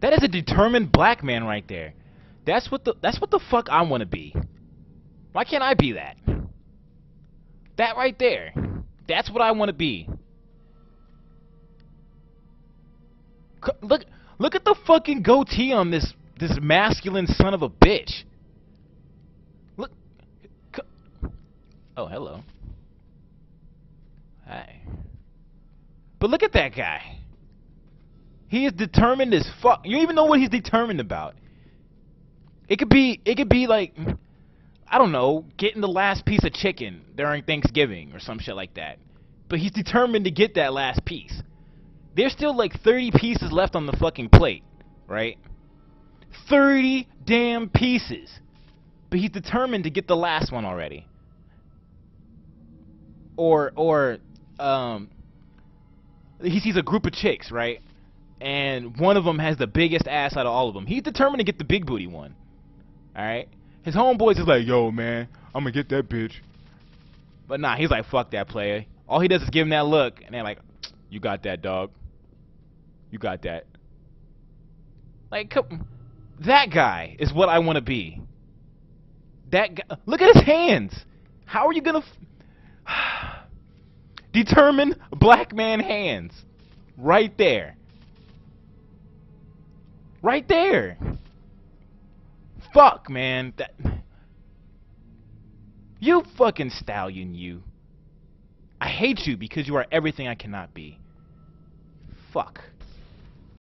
That is a determined black man right there. That's what the fuck I want to be. Why can't I be that? That right there. That's what I want to be. Look at the fucking goatee on this masculine son of a bitch. Look. Oh, hello. Hi. But look at that guy. He is determined as fuck. You don't even know what he's determined about. It could be like, I don't know, getting the last piece of chicken during Thanksgiving or some shit like that. But he's determined to get that last piece. There's still like 30 pieces left on the fucking plate, right? 30 damn pieces. But he's determined to get the last one already. Or he sees a group of chicks, right? And one of them has the biggest ass out of all of them. He's determined to get the big booty one. Alright? His homeboys is like, yo, man, I'm gonna get that bitch. But nah, he's like, fuck that, player. All he does is give him that look, and they're like, you got that, dog. You got that. Like, come, that guy is what I want to be. That guy. Look at his hands. How are you gonna determine black man hands? Right there. Right there. Fuck, man. That. You fucking stallion, you. I hate you because you are everything I cannot be. Fuck.